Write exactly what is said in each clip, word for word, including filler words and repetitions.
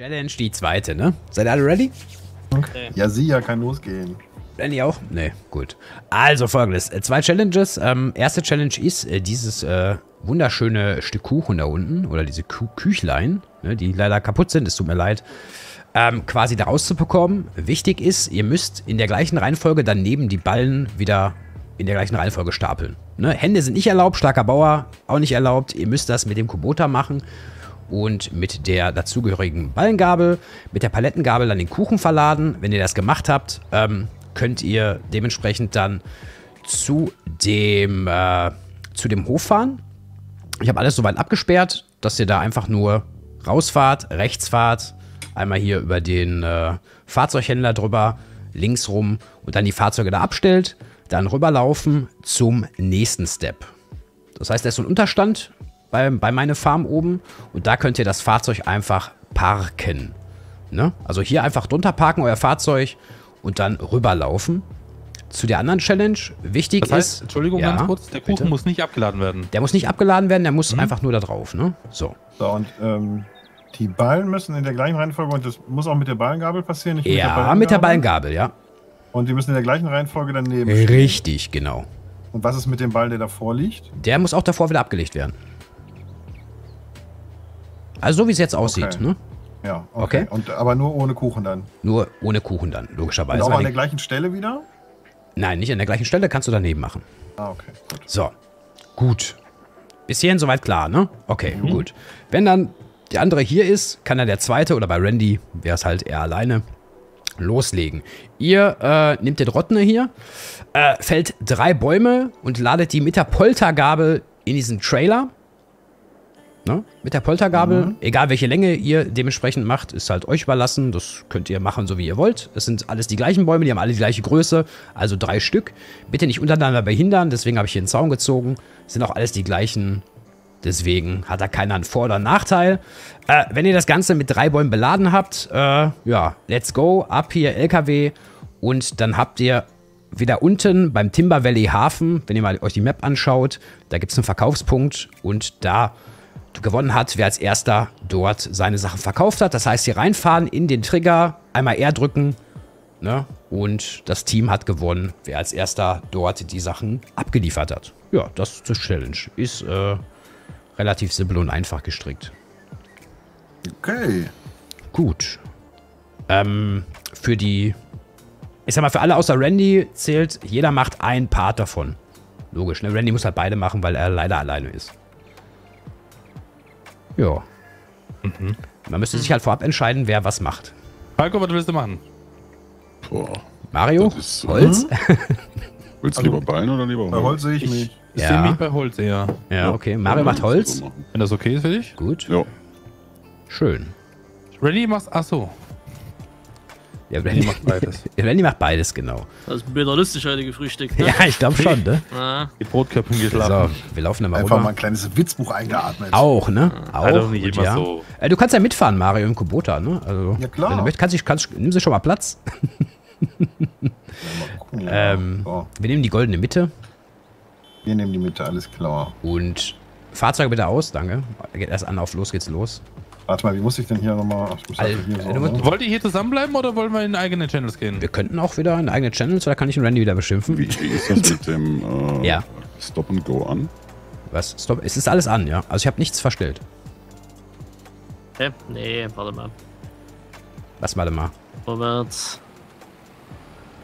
Challenge die zweite, ne? Seid ihr alle ready? Okay. Ja, sie ja kann losgehen. Randy auch? Ne, gut. Also folgendes, zwei Challenges. Ähm, erste Challenge ist äh, dieses äh, wunderschöne Stück Kuchen da unten, oder diese Kü Küchlein, ne, die leider kaputt sind, es tut mir leid, ähm, quasi da rauszubekommen. Wichtig ist, ihr müsst in der gleichen Reihenfolge daneben die Ballen wieder in der gleichen Reihenfolge stapeln. Ne? Hände sind nicht erlaubt, starker Bauer auch nicht erlaubt. Ihr müsst das mit dem Kubota machen und mit der dazugehörigen Ballengabel, mit der Palettengabel dann den Kuchen verladen. Wenn ihr das gemacht habt, ähm, könnt ihr dementsprechend dann zu dem, äh, zu dem Hof fahren. Ich habe alles soweit abgesperrt, dass ihr da einfach nur rausfahrt, rechts fahrt, einmal hier über den äh, Fahrzeughändler drüber, links rum und dann die Fahrzeuge da abstellt, dann rüberlaufen zum nächsten Step. Das heißt, da ist so ein Unterstand bei, bei meiner Farm oben und da könnt ihr das Fahrzeug einfach parken. Ne? Also hier einfach drunter parken, euer Fahrzeug, und dann rüberlaufen. Zu der anderen Challenge, wichtig das heißt, ist... Entschuldigung, ja, ganz kurz, der Kuchen bitte. muss nicht abgeladen werden. Der muss nicht abgeladen werden, der muss mhm. einfach nur da drauf, ne? So. So, und ähm, die Ballen müssen in der gleichen Reihenfolge, und das muss auch mit der Ballengabel passieren, nicht mit ja, der Ballengabel? Ja, mit der Ballengabel, ja. Und die müssen in der gleichen Reihenfolge daneben Richtig, stehen. genau. Und was ist mit dem Ball, der davor liegt? Der muss auch davor wieder abgelegt werden. Also so, wie es jetzt aussieht, okay. ne? Ja, okay. okay. Und, aber nur ohne Kuchen dann? Nur ohne Kuchen dann, logischerweise. Und auch an der gleichen Stelle wieder? Nein, nicht an der gleichen Stelle, kannst du daneben machen. Ah, okay. Gut. So, gut. Bis hierhin soweit klar, ne? Okay, mhm. gut. Wenn dann der andere hier ist, kann dann der zweite, oder bei Randy wäre es halt er alleine, loslegen. Ihr äh, nehmt den Rottner hier, äh, fällt drei Bäume und ladet die mit der Poltergabel in diesen Trailer. Ne? Mit der Poltergabel, mhm. egal welche Länge ihr dementsprechend macht, ist halt euch überlassen. Das könnt ihr machen, so wie ihr wollt. Es sind alles die gleichen Bäume, die haben alle die gleiche Größe, also drei Stück. Bitte nicht untereinander behindern, deswegen habe ich hier einen Zaun gezogen. Es sind auch alles die gleichen, deswegen hat da keiner einen Vor- oder Nachteil. Äh, wenn ihr das Ganze mit drei Bäumen beladen habt, äh, ja, let's go, ab hier L K W. Und dann habt ihr wieder unten beim Timber Valley Hafen, wenn ihr mal euch die Map anschaut, da gibt es einen Verkaufspunkt und da... gewonnen hat, wer als erster dort seine Sachen verkauft hat. Das heißt, hier reinfahren in den Trigger, einmal R drücken, ne? Und das Team hat gewonnen, wer als erster dort die Sachen abgeliefert hat. Ja, das zur Challenge. Ist äh, relativ simpel und einfach gestrickt. Okay. Gut. Ähm, für die, ich sag mal, für alle außer Randy zählt, jeder macht einen Part davon. Logisch, ne? Randy muss halt beide machen, weil er leider alleine ist. Ja. Mhm. Man müsste sich halt vorab entscheiden, wer was macht. Falco, was willst du machen? Boah. Mario? Ist, Holz? Mhm. Willst du also, lieber Bein oder lieber Holz? Bei Holz sehe ich mich. Ich ja. sehe mich bei Holz eher. Ja, ja, okay. Mario macht Holz. Wenn das okay ist für dich? Gut. Ja. Schön. Randy macht... Achso. Ja, Randy macht beides. Randy macht beides, genau. Das ist minimalistisch heute gefrühstückt, ne? Ja, ich glaube schon, ne? Ja. Die Brotköpfen geschlafen. So, wir laufen da mal einfach rüber. Mal ein kleines Witzbuch eingeatmet. Auch, ne? Ja. Auch. Also nicht immer ja. so. Äh, du kannst ja mitfahren, Mario, im Kubota, ne? Also, ja, klar. Wenn du möchtest, kannst du, kannst, nimm sie schon mal Platz. Cool. ähm, oh. Wir nehmen die goldene Mitte. Wir nehmen die Mitte, alles klar. Und Fahrzeuge bitte aus, danke. Geht erst an, auf los geht's los. Warte mal, wie muss ich denn hier nochmal... Also, so, wollt ihr hier zusammenbleiben oder wollen wir in eigene Channels gehen? Wir könnten auch wieder in eigene Channels, oder kann ich den Randy wieder beschimpfen? Wie ist das mit dem äh, ja. Stop and Go an? Was? Stop? Es ist alles an, ja. Also ich habe nichts verstellt. Hä? Nee, warte mal. Was, warte mal? Vorwärts.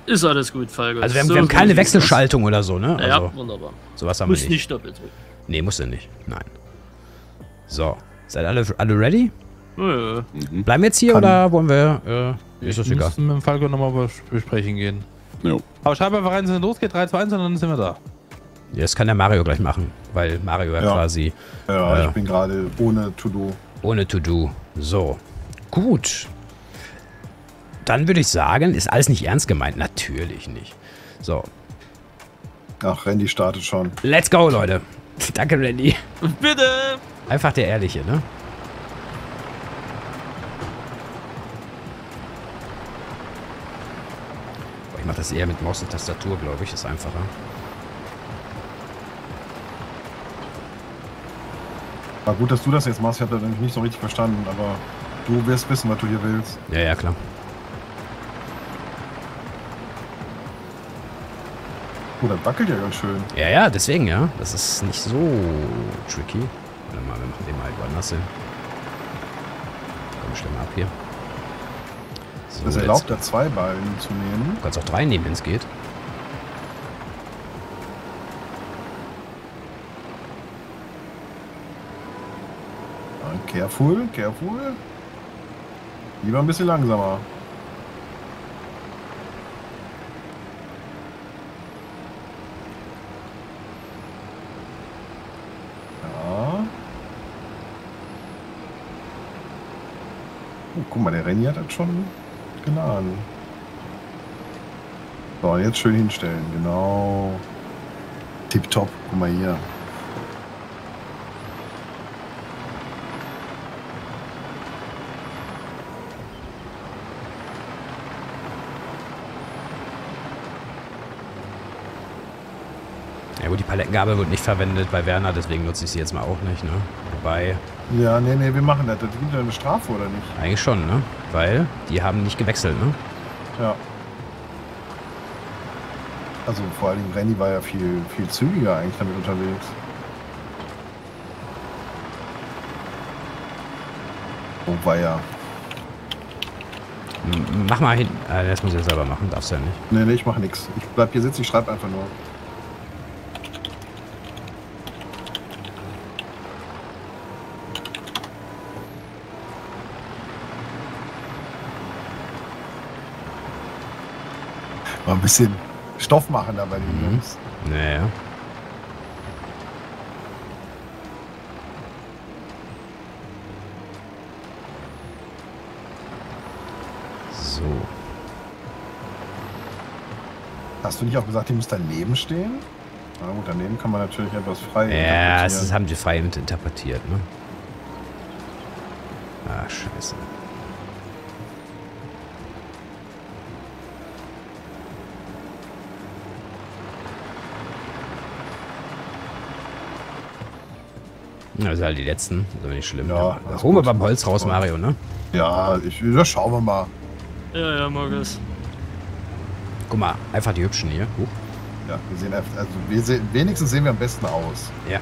Ist alles gut, Falco. Also wir haben, so wir haben keine Wechselschaltung das. oder so, ne? Also, ja, wunderbar. Sowas haben wir nicht. Muss nicht doppelt drücken. Nee, muss er nicht. Nein. So. Seid alle, alle ready? Ja. Mhm. Bleiben wir jetzt hier Kann. oder wollen wir? Äh, ist das egal. Wir müssen mit dem Falco nochmal besprechen gehen. Jo. Aber schreib einfach rein, wenn es losgeht, drei, zwei, eins und dann sind wir da. Ja, das kann der Mario gleich machen, weil Mario ja quasi... Ja, äh, ich bin gerade ohne To-Do. Ohne To-Do. So. Gut. Dann würde ich sagen, ist alles nicht ernst gemeint. Natürlich nicht. So. Ach, Randy startet schon. Let's go, Leute. Danke, Randy. Bitte. Einfach der Ehrliche, ne? Ich mache das eher mit Maus und Tastatur, glaube ich. Das ist einfacher. War gut, dass du das jetzt machst. Ich habe das nämlich nicht so richtig verstanden, aber... Du wirst wissen, was du hier willst. Ja, ja, klar. Oh, das wackelt ja ganz schön. Ja, ja, deswegen, ja. Das ist nicht so tricky. Warte mal, wir machen den mal woanders hin. Komm, stell mal ab hier. So, das erlaubt da zwei Ballen zu nehmen. Du kannst auch drei nehmen, wenn es geht. Careful, careful. Lieber ein bisschen langsamer. Ja. Oh, guck mal, der Renny hat das schon geladen. So, jetzt schön hinstellen, genau. Tipptopp, guck mal hier. Die Palettengabel wird nicht verwendet bei Werner, deswegen nutze ich sie jetzt mal auch nicht, ne? Wobei... Ja, nee, nee, wir machen das. Das gibt ja eine Strafe, oder nicht? Eigentlich schon, ne? Weil die haben nicht gewechselt, ne? Ja. Also vor allen Dingen Renny war ja viel, viel zügiger eigentlich damit unterwegs. Oh, war ja... Mach mal hin. Das muss ich jetzt selber machen, darfst du ja nicht. Nee, nee, ich mach nichts. Ich bleib hier sitzen, ich schreibe einfach nur. Mal ein bisschen Stoff machen da bei den mhm. Jungs. Naja. So. Hast du nicht auch gesagt, die muss daneben stehen? Na gut, daneben kann man natürlich etwas frei interpretieren. Ja, das haben die frei mit interpretiert, ne? Ah, scheiße. Also halt die letzten, das ist aber nicht schlimm. Ja, ja. Holen wir beim Holz raus, Mario, ne? Ja, ich, das schauen wir mal. Ja, ja, Morgus. Guck mal, einfach die Hübschen hier. Huch. Ja, wir sehen einfach, also wir sehen, wenigstens sehen wir am besten aus. Ja.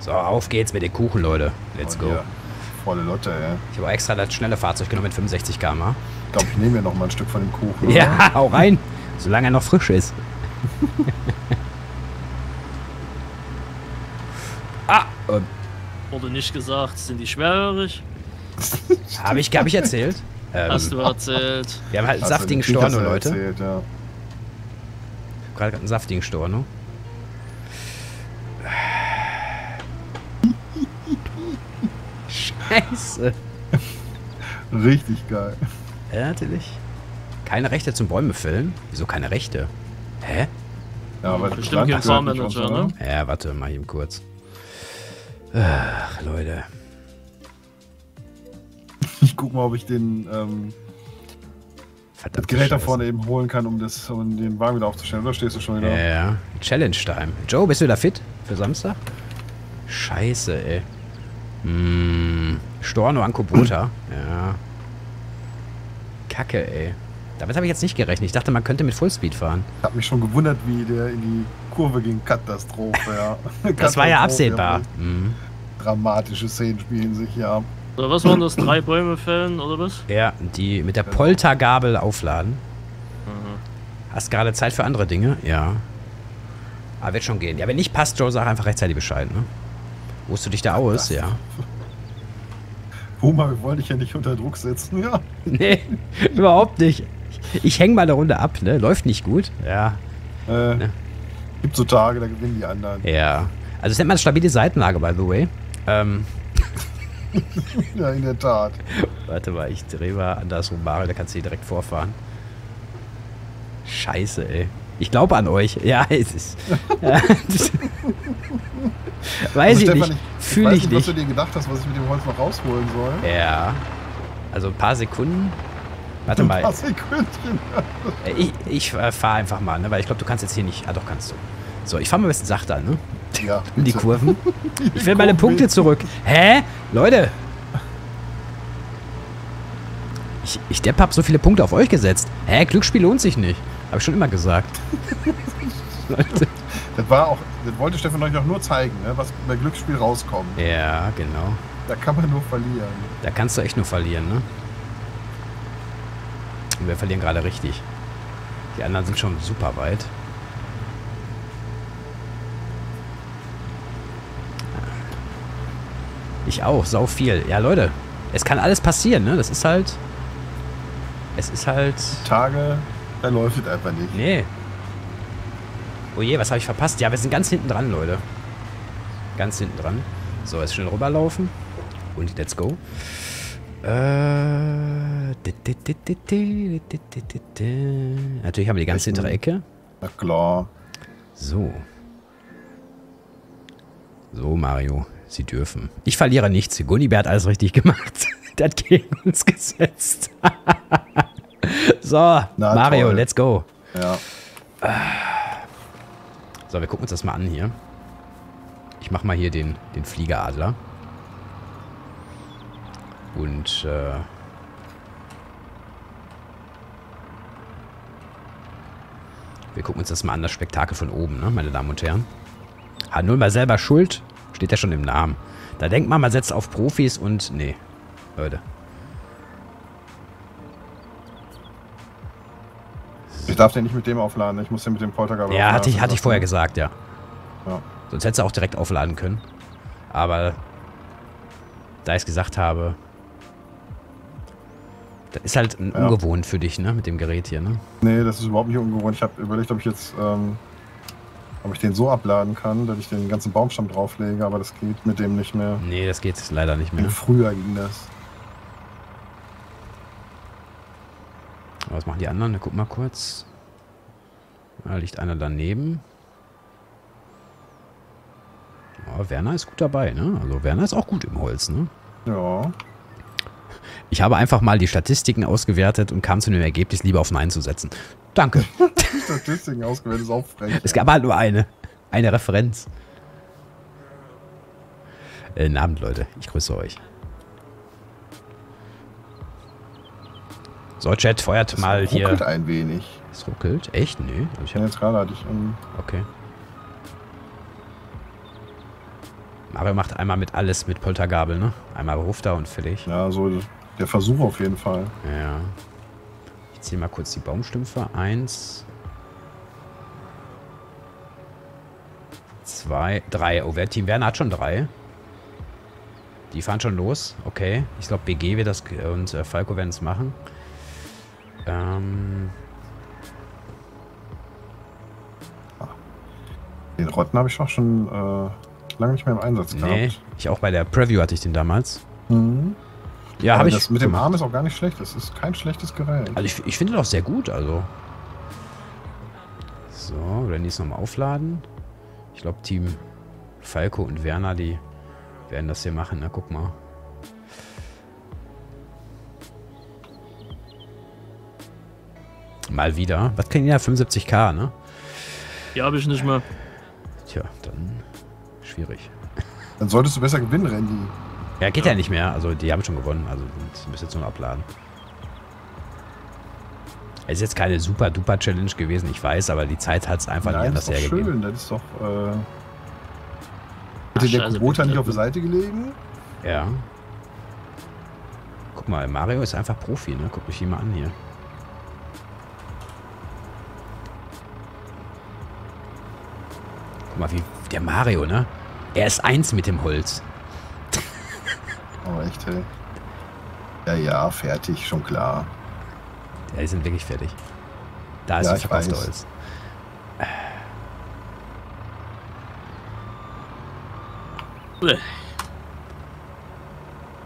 So, auf geht's mit den Kuchen, Leute. Let's go. Ja, volle Lotte, ja. Ich habe extra das schnelle Fahrzeug genommen mit fünfundsechzig Kilometer pro Stunde. Ich glaube, ich nehme mir noch mal ein Stück von dem Kuchen. Oder? Ja, hau rein, solange er noch frisch ist. Und wurde nicht gesagt, sind die schwerhörig? Habe ich, hab ich erzählt. Ähm, Hast du erzählt. Wir haben halt einen Hast saftigen Storno, Leute. Erzählt, ja. Ich hab gerade einen saftigen Storno. Scheiße. Richtig geil. Ja, natürlich. Keine Rechte zum Bäume fällen? Wieso keine Rechte? Hä? Ja, aber bestimmt kein Farmmanager, ne? Ja, warte mal eben kurz. Ach, Leute. Ich guck mal, ob ich den ähm, das Gerät da vorne eben holen kann, um, das, um den Wagen wieder aufzustellen. Oder stehst du schon wieder? Ja, ja. Challenge-Time. Joe, bist du wieder fit für Samstag? Scheiße, ey. Hm. Storno an Kubota. Ja. Kacke, ey. Damit habe ich jetzt nicht gerechnet. Ich dachte, man könnte mit Fullspeed fahren. Ich habe mich schon gewundert, wie der in die Kurve ging. Katastrophe, ja. Katastrophe, das war ja absehbar. Ja. Mhm. Dramatische Szenen spielen sich, ja. So, was waren das? Drei Bäume fällen, oder was? Ja, die mit der Poltergabel aufladen. Mhm. Hast gerade Zeit für andere Dinge? Ja. Aber wird schon gehen. Ja, wenn nicht passt, Joe, sag einfach rechtzeitig Bescheid, ne? Ruhst du dich da aus? Ja. Boomer, wir wollen dich ja nicht unter Druck setzen, ja. Nee, überhaupt nicht. Ich häng mal eine Runde ab, ne? Läuft nicht gut. Ja. Äh, ne? Gibt so Tage, da gewinnen die anderen. Ja. Also, es nennt man stabile Seitenlage, by the way. Ähm. Ja, in der Tat. Warte mal, ich drehe mal andersrum, Mario, da kannst du hier direkt vorfahren. Scheiße, ey. Ich glaube an euch. Ja, es ist. Ja. Weiß also, ich nicht. Fühle ich nicht. Ich weiß nicht, was du dir gedacht hast, was ich mit dem Holz noch rausholen soll. Ja. Also, ein paar Sekunden. Warte mal. Ich, ich äh, fahre einfach mal, ne? Weil ich glaube, du kannst jetzt hier nicht... Ah, doch, kannst du. So, ich fahre mal ein bisschen sachter, ne? Ja. Um die Kurven. Ich will meine Punkte zurück. Hä? Leute! Ich, ich Depp hab so viele Punkte auf euch gesetzt. Hä, Glücksspiel lohnt sich nicht. Hab ich schon immer gesagt. Leute. Das war auch, das wollte Stefan euch auch nur zeigen, ne, was bei Glücksspiel rauskommt. Ja, genau. Da kann man nur verlieren. Da kannst du echt nur verlieren, ne? Und wir verlieren gerade richtig. Die anderen sind schon super weit. Ich auch, sau viel. Ja, Leute, es kann alles passieren, ne? Das ist halt... Es ist halt... Tage, da läuft es einfach nicht. Nee. Oh je, was habe ich verpasst? Ja, wir sind ganz hinten dran, Leute. Ganz hinten dran. So, jetzt schnell rüberlaufen. Und let's go. Äh... Natürlich haben wir die ganze hintere Ecke. Na klar. So. So, Mario. Sie dürfen. Ich verliere nichts. Gunnibert hat alles richtig gemacht. Der hat gegen uns gesetzt. So, na, Mario, toll. Let's go. Ja. So, wir gucken uns das mal an hier. Ich mach mal hier den, den Fliegeradler. Und, äh... wir gucken uns das mal an, das Spektakel von oben, ne, meine Damen und Herren. Hat nun mal selber Schuld. Steht ja schon im Namen. Da denkt man, man setzt auf Profis und... Nee. Leute. Ich darf den nicht mit dem aufladen. Ich muss den mit dem Poltergabel ja, aufladen. Hatte ich, hatte ich vorher gesagt, ja. ja. Sonst hättest du auch direkt aufladen können. Aber... Da ich es gesagt habe... Das ist halt ja. ungewohnt für dich, ne? Mit dem Gerät hier, ne? Nee, das ist überhaupt nicht ungewohnt. Ich habe überlegt, ob ich jetzt... Ähm Ob ich den so abladen kann, dass ich den ganzen Baumstamm drauflege, aber das geht mit dem nicht mehr. Nee, das geht leider nicht mehr. Früher ging das. Was machen die anderen? Guck mal kurz. Da liegt einer daneben. Oh, Werner ist gut dabei, ne? Also Werner ist auch gut im Holz, ne? Ja. Ich habe einfach mal die Statistiken ausgewertet und kam zu dem Ergebnis, lieber auf Nein zu setzen. Danke. Die Statistiken ausgewertet ist auch frech. Es gab halt nur eine. Eine Referenz. Äh, guten Abend, Leute. Ich grüße euch. So, Chat, feuert mal hier. Es ruckelt ein wenig. Es ruckelt? Echt? Nö. Ich hab... Jetzt gerade hatte ich... Um okay. Mario macht einmal mit alles mit Poltergabel, ne? Einmal ruft er und fertig. Ja, so... Der Versuch auf jeden Fall. Ja. Ich ziehe mal kurz die Baumstümpfe. Eins. Zwei. Drei. Oh, Team Werner hat schon drei. Die fahren schon los. Okay. Ich glaube, B G wird das und äh, Falco werden es machen. Ähm. Den Rotten habe ich doch schon äh, lange nicht mehr im Einsatz gehabt. Nee, ich auch bei der Preview hatte ich den damals. Mhm. Ja, habe ich. Das mit dem Arm ist auch gar nicht schlecht. Das ist kein schlechtes Gerät. Also ich, ich finde das auch sehr gut, also. So, Randy ist nochmal aufladen. Ich glaube, Team Falco und Werner, die werden das hier machen. Na, guck mal. Mal wieder. Was kriegen die da? fünfundsiebzig K, ne? Ja, habe ich nicht mehr. Tja, dann schwierig. Dann solltest du besser gewinnen, Randy. Ja, geht ja. ja nicht mehr. Also, die haben schon gewonnen. Also, die müssen jetzt nur abladen. Es ist jetzt keine super-duper-Challenge gewesen, ich weiß, aber die Zeit hat es einfach Nein, nicht anders das ist doch hergegeben. Schön, das ist doch, äh... Ach, hätte der Kubota nicht auf der Seite gelegen? Ja. Guck mal, Mario ist einfach Profi, ne? Guck mich hier mal an hier. Guck mal, wie der Mario, ne? Er ist eins mit dem Holz. Aber echt, hey. Ja, ja, fertig, schon klar. Ja, die sind wirklich fertig. Da ist ja, das verkaufte Holz.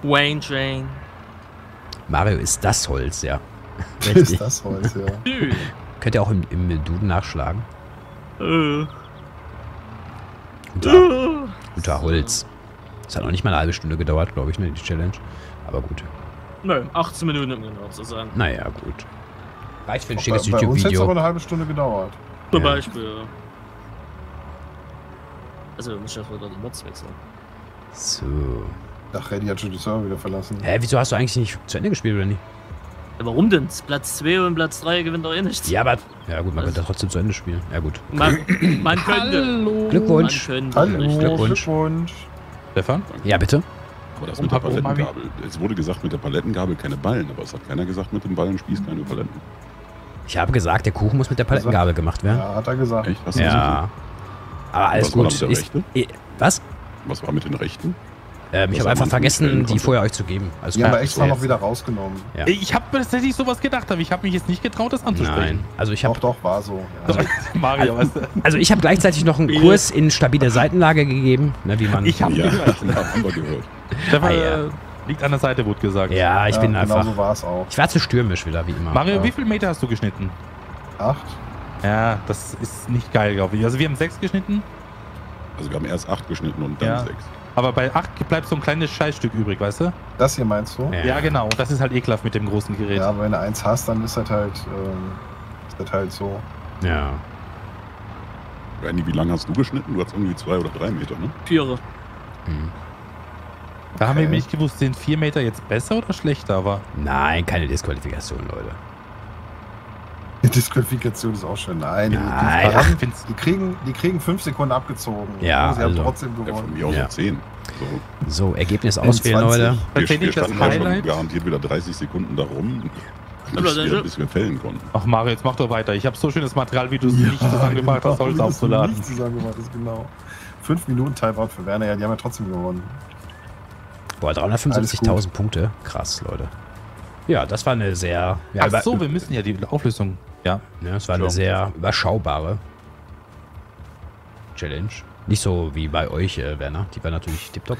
Wayne Train. Mario ist das Holz, ja. Ist das Holz, ja. Könnt ihr auch im, im Duden nachschlagen? Äh. Unter, unter Holz. Es hat noch nicht mal eine halbe Stunde gedauert, glaube ich, ne, die Challenge. Aber gut. Nö, achtzehn Minuten um genau zu sein. Naja, gut. Reicht für ein schickes YouTube-Video. Bei uns hätte es aber eine halbe Stunde gedauert. Zum ja. Beispiel, ja. Also, wir müssen ja vorher die Mods wechseln. So. Ach, Reddy hat schon die Server wieder verlassen. Hä, wieso hast du eigentlich nicht zu Ende gespielt, oder nicht? Ja, warum denn? Platz zwei und Platz drei gewinnt doch eh nichts. Ja, aber. Ja, gut, man könnte trotzdem zu Ende spielen. Ja, gut. Man, man könnte. Hallo. Glückwunsch. Man könnte. Hallo. Glückwunsch. Glückwunsch. Stefan? Ja, bitte. Aber das mit der Palettengabel. Es wurde gesagt, mit der Palettengabel keine Ballen, aber es hat keiner gesagt, mit dem Ballenspieß keine Paletten. Ich habe gesagt, der Kuchen muss mit der Palettengabel gemacht werden. Ja, hat er gesagt. Echt? Hast du ja. Aber alles gut. Was war mit der Rechte? Was? Was war mit den Rechten? Ähm, ich habe einfach vergessen, die vorher euch zu geben. Also ja, aber extra noch wieder rausgenommen. Ja. Ich habe tatsächlich sowas gedacht, aber ich habe mich jetzt nicht getraut, das anzusprechen. Nein, also ich habe... Doch, doch, war so. Ja. Mario, also, weißt du? Also ich habe gleichzeitig noch einen Kurs in stabile Seitenlage gegeben, ne, wie man... Ich habe ja, gehört. Stefan, ah, ja. Liegt an der Seite, wurde gesagt. Ja, ich ja, bin genau einfach... So war's auch. Ich war zu stürmisch wieder, wie immer. Mario, ja. Wie viel Meter hast du geschnitten? Acht. Ja, das ist nicht geil, glaube ich. Also wir haben sechs geschnitten. Also wir haben erst acht geschnitten und dann ja. sechs. Aber bei acht bleibt so ein kleines Scheißstück übrig, weißt du? Das hier meinst du? Ja, ja genau. Und das ist halt ekelhaft mit dem großen Gerät. Ja, aber wenn du eins hast, dann ist das halt, äh, ist das halt so. Ja. Randy, wie lange hast du geschnitten? Du hast irgendwie zwei oder drei Meter, ne? Vier. Hm. Da okay. haben wir nicht gewusst, sind vier Meter jetzt besser oder schlechter, aber... Nein, keine Disqualifikation, Leute. Die Disqualifikation ist auch schon. Nein, Nein. Die, haben, die kriegen die kriegen fünf Sekunden abgezogen. Ja, sie also. haben trotzdem gewonnen. Ja, von mir ja. auch zehn. So, so Ergebnis auswählen, Leute. Wir, wir standen ja schon garantiert wieder dreißig Sekunden da rum, damit wir ein bisschen fällen konnten. Ach Mario, jetzt mach doch weiter. Ich habe so schönes Material, wie du es ja, nicht zusammengemacht hast, soll es aufzuladen. Nicht zusammengemacht ist, genau. Fünf Minuten Timeout für Werner, ja, die haben ja trotzdem gewonnen. Boah, dreihundertfünfundsiebzigtausend Punkte. Krass, Leute. Ja, das war eine sehr... Ja, Ach so, wir müssen ja die Auflösung... Ja, ja das war eine sehr überschaubare Challenge. Nicht so wie bei euch, äh, Werner. Die war natürlich tipptopp.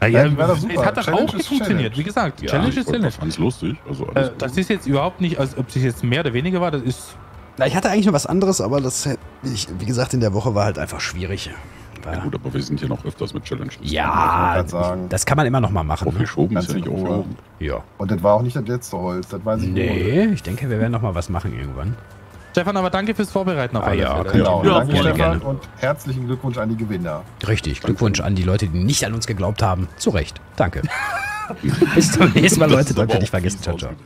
Ja, ja, ja, war das super. Es hat das auch nicht funktioniert, Challenge. Wie gesagt. Ja, Challenge ist Challenge. Ganz lustig. Also alles äh, das ist jetzt überhaupt nicht, als ob es jetzt mehr oder weniger war. Das ist... Na, ich hatte eigentlich noch was anderes, aber das, ich, wie gesagt, in der Woche war halt einfach schwierig. Ja, gut, aber wir sind hier noch öfters mit Challenges. Ja, sagen. Das kann man immer noch mal machen. Ne? Geschoben ist ja nicht aufgehoben. Ja. Und das war auch nicht das letzte Holz, das weiß ich nicht. Nee, ich denke, wir werden noch mal was machen irgendwann. Stefan, aber danke fürs Vorbereiten auf ah, ja, genau. Ja, danke, Stefan, gerne. Und herzlichen Glückwunsch an die Gewinner. Richtig, danke. Glückwunsch an die Leute, die nicht an uns geglaubt haben. Zu Recht, danke. Bis zum nächsten Mal, Leute. Danke, nicht vergessen. Ciao, ciao.